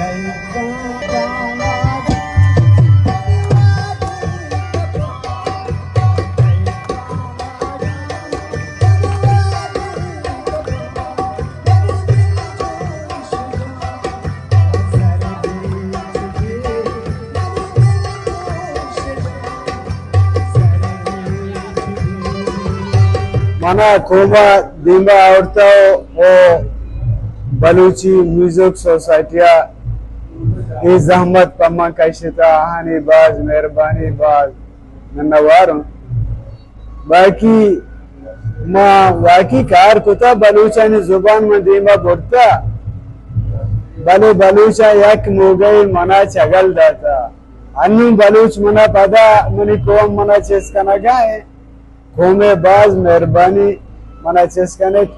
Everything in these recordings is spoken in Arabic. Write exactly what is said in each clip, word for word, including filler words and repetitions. مانا کوما دیما عورتوں اور بلوچی میوزک سوسائٹیا یہ زحمت پما کشتا آہانی باز مہربانی باز ننواروں باقی ما واقعی کار کتا بلوچانی زبان من دیما بورتا بلو بلوچا یک موگئی منا چگل داتا انہوں بلوچ منا پدا منی کوم منا چیز کنا گائے قوم باز مهربانی منا چیز کنید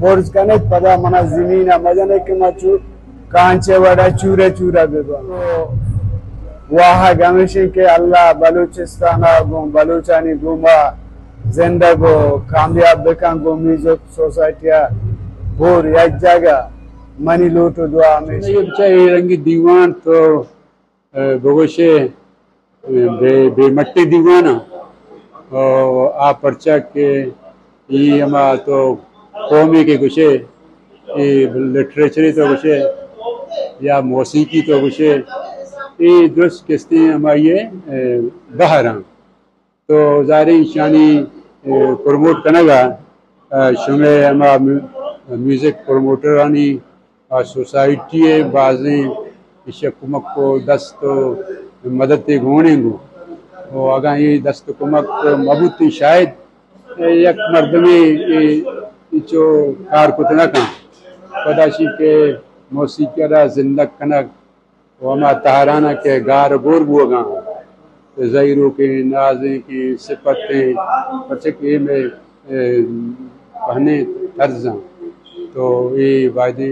برج کنید پدا منا زمین مجنه که ما چو کانچه وڑا چوره چوره ببان واحق همیشن که اللہ بلوچستانا گوم بلوچانی گوما زنده گو کامیاب بکن گو میزو سوسائٹیا بور یک جگہ منی لوٹو دعا ہمیشن یہ بچہ یہ رنگی دیوان تو بگوشے بے مٹی دیوانا آپ پرچہ کے یہ ہمارا تو قومی کے گوشے لٹریچری تو گوشے یا موسیقی تو گوشے یہ درست قسطیں ہماری یہ باہر ہاں تو ظاہرین شانی پروموٹ کنگا شمع ہمارا میوزک پروموٹرانی سوسائٹی ہے بعضیں اسے کمک کو دست مدد گھونے گو و اگر این دست کمک مبوطی شاید یک مردمی چو کار کتنا کن پداشی که موسیقی را زندگ کنک و اما تحرانہ که گار گور بوگا زیروں کے نازیں کی صفتیں پچکے میں پہنے ترزاں تو یہ وعدی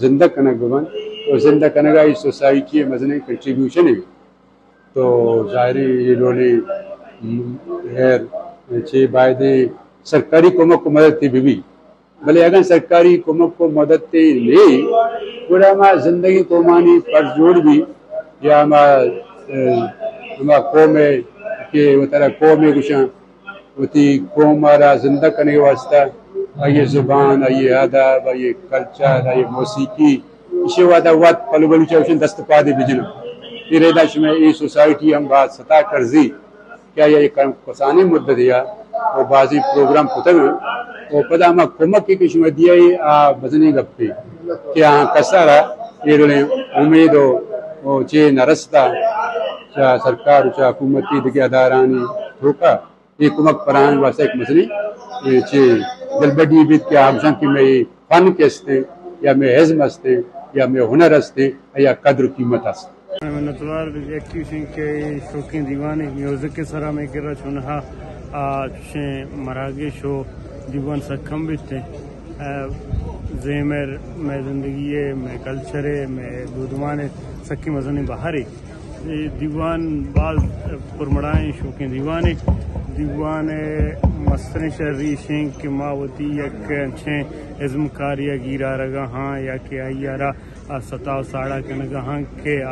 زندگ کنک ببن تو زندگ کنگا یہ سوسائٹی مزنے کنٹریبیوشن ہے تو ظاہری یہ لولی ہے چھے بائدے سرکاری کومک کو مدد تھی بھی بھی بلے اگر سرکاری کومک کو مدد تھی لے پورا ہمارا زندگی کومانی پر جوڑ بھی یا ہمارا قوم ہے کہ وہ طرح قوم ہے کچھ وہ تھی قوم آرہا زندہ کرنے کے واسطہ آئیے زبان آئیے آداب آئیے کلچر آئیے موسیقی اسے وعدہ وقت پلو بلو چاہوشن دست پا دے بجنہ تیرے داشت میں یہ سوسائٹی ہم بات ستا کرزی کیا یہ کرم کسانی مدد دیا وہ بازی پروگرام پتر وہ پدا ہمیں کمک کی کشمہ دیا یہ بزنی گپ پی کیا ہاں کسا رہا یہ رولیں امید ہو چے نرستہ چاہ سرکار چاہ حکومتی دکی ادارانی روکا یہ کمک پران واسطہ ایک مسئلہ چے دلبڑی بیت کیا ہمشان کی میں فن کے ہستے یا میں حزم ہستے یا میں ہنر ہستے یا قدر قیمت ہستے منتظر ایکٹیوشن کے شوقین دیوان میوزک کے سرا میں گرا چنہا شے مراگے شو دیوان سکم بیتے زیمر میں زندگی ہے میں کلچر ہے میں دودمان ہے سکی مزنی بہاری دیوان بعض پرمڑائیں شوقین دیوان ہے دیوان مسترین شہری شین کے ماوتی یک چھے عزم کاریا گیرا رگا ہاں یا کہ آئی آرہ ستاو ساڑا کنگا ہاں کہ آ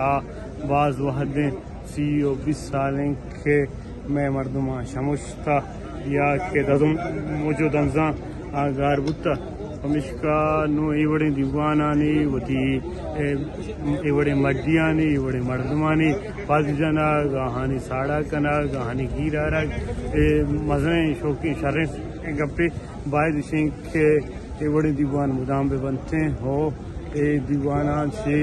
بعض وحدیں سی او بیس سالیں کے میں مردمان شموشتا یا کہ دزم موجود انزان آگار بودتا ہمشکا نو ایوڑیں دیوانانی وطی ایوڑیں مڈیانی ایوڑیں مردمانی پاکی جانا گاہانی ساڑا کنا گاہانی گیر آرہ مزنیں شوقی شرن گپی باید شین کے ایوڑیں دیوان مدام بے بنتے ہو اے دیوانان سے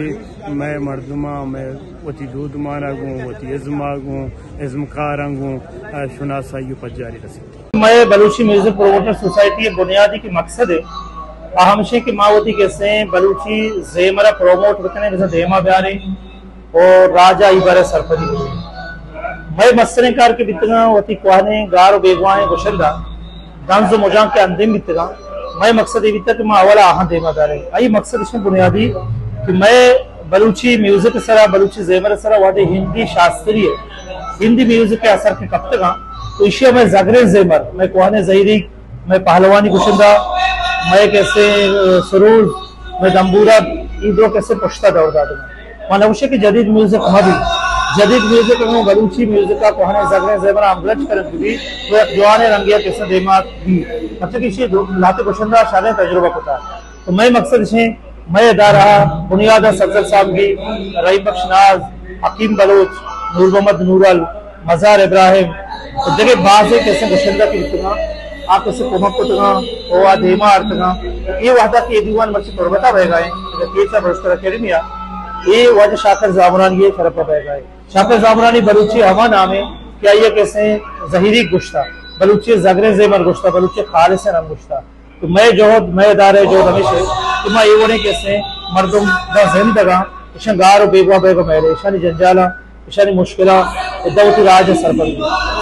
میں مردمان میں وطی دودمان آگوں وطی عزم آگوں عزمکار آگوں شناسا یو پت جاری رسید میں بلوچی میوزک پروموٹر سوسائٹی بنیادی کی مقصد ہے اہمشے کی ماوتی کیسے ہیں بلوچی زیمرہ پروموٹ بکنے جیسے دیما بیارے اور راجہ عبارہ سرپدی میں مسترین کار کے بیتگاں وطی کوانے گار و بیگوائیں گوشندہ دنز و مجان کے اندیم بیتگاں میں مقصد یہ بیتا کہ میں اولا آہاں دیما بیارے آئی مقصد اس میں بنیادی کہ میں بلوچی میوزک سرہ بلوچی زیمرہ سرہ وادے ہندی شاستری ہے ہندی میوزک کے اثر کے کبتگاں تو اشیاء میں زگرے زیمر میں کوانے زہیری میں پہلوانی گوشندہ میں کیسے سرور میں دمبورہ ایدروں کیسے پشتہ دور دادوں منوشه که جدید میوزیک مدی جدید میوزیک رو بلوچی میوزیک کا کہنے زغرے زبر امبلچ کرن دی تو ایک جوان رنگیا قصہ دیمات دی مطلب کہ یہ لاتے گشندہ شادی تجربہ ہوتا ہے تو میں مقصد ہے میں ادا رہا بنیادہ سبزل صاحب کی رہی بخش ناز حکیم بلوچ نور محمد نورال مزار ابراہیم دیکھے بعض قصہ گشندہ کی تنا آپ سے کومک کو تنا او ادیما ارتنا یہ وحدت کی دیوان مرشد پربتا رہ گئے کہ کیسا برشتہ اکیڈمیا یہ وجہ شاکر زامرانی یہ شرف پہ گئے شاکر زامرانی بلوچی ہوا نامے کیا یہ کیسے ظہیری گشتہ بلوچی زغرے زیمر گشتہ بلوچی خالص رنگ گشتہ تو میں جوہد میں ادارے جو ہمیشہ تو میں یہ ونے کیسے مردم دا زندگا شنگار و بیگوا بیگو میرے اشانی جنجالا اشانی مشکلہ دوتی راج سر پر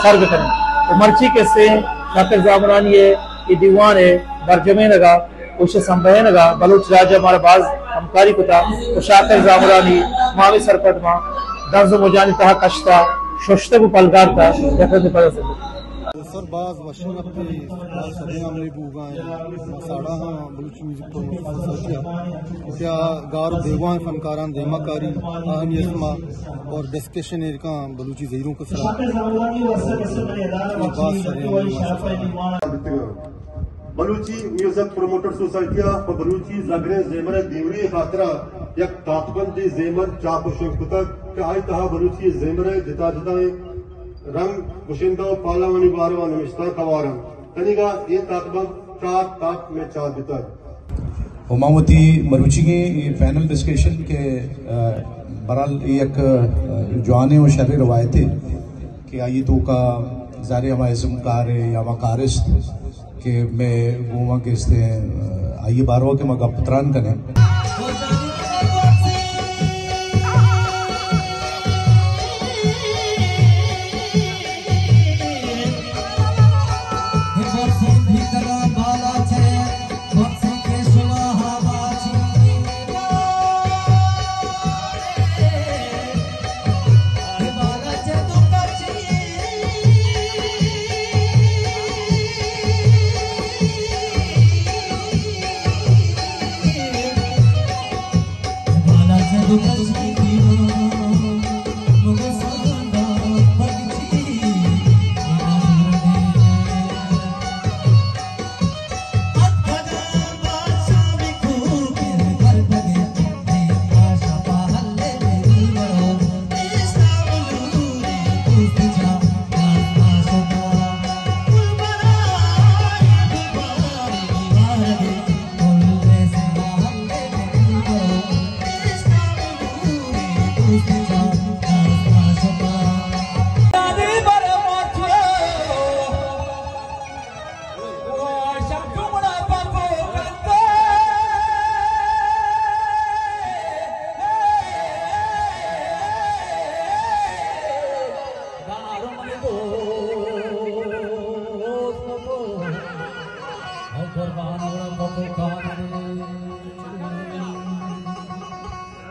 سرگ کریں تو مرچی کیسے شاکر زامرانی ہے یہ دیوان ہے برجمے نگا اسے سمبھے نگا بلوچ راج ہمارا باز ہمکاری کتا تو شاکر زامرانی ماوی سرپٹ ماں درز مجانی تہا کشتا ششتے کو پلگار تا یقید پر زندگی سر باز وشن اپنی سبنا مری بوغان ساڑا ہاں بلوچ میوزک تو سوچیا کیا گار دیوان فنکاران دیما کاری اہم یسما اور ڈسکشن ایرکاں بلوچی زہیروں کو سلام بلوچی میوزک پروموٹر سوسائٹیا بلوچی زغرے زیمر دیوری خاطرہ یک طاقتبندی زیمر چاپ شوکتا کہ آئی تہا بلوچی زیمر جتا جتائیں رنگ گشندہ و پالوانی باروان نمشتہ قوارم تنیگا یہ تاقبہ چار تاق میں چار دیتا ہے ہماموتی مروچی کی پینل ڈسکشن کے برحال ایک جوانے و شرح روایتے کہ آئی تو کا زارے ہمارے زمکار ہے یا مکارست کہ میں گوما کے اس لئے آئی باروان کے مگا پتران کرنے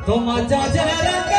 Toma cha cha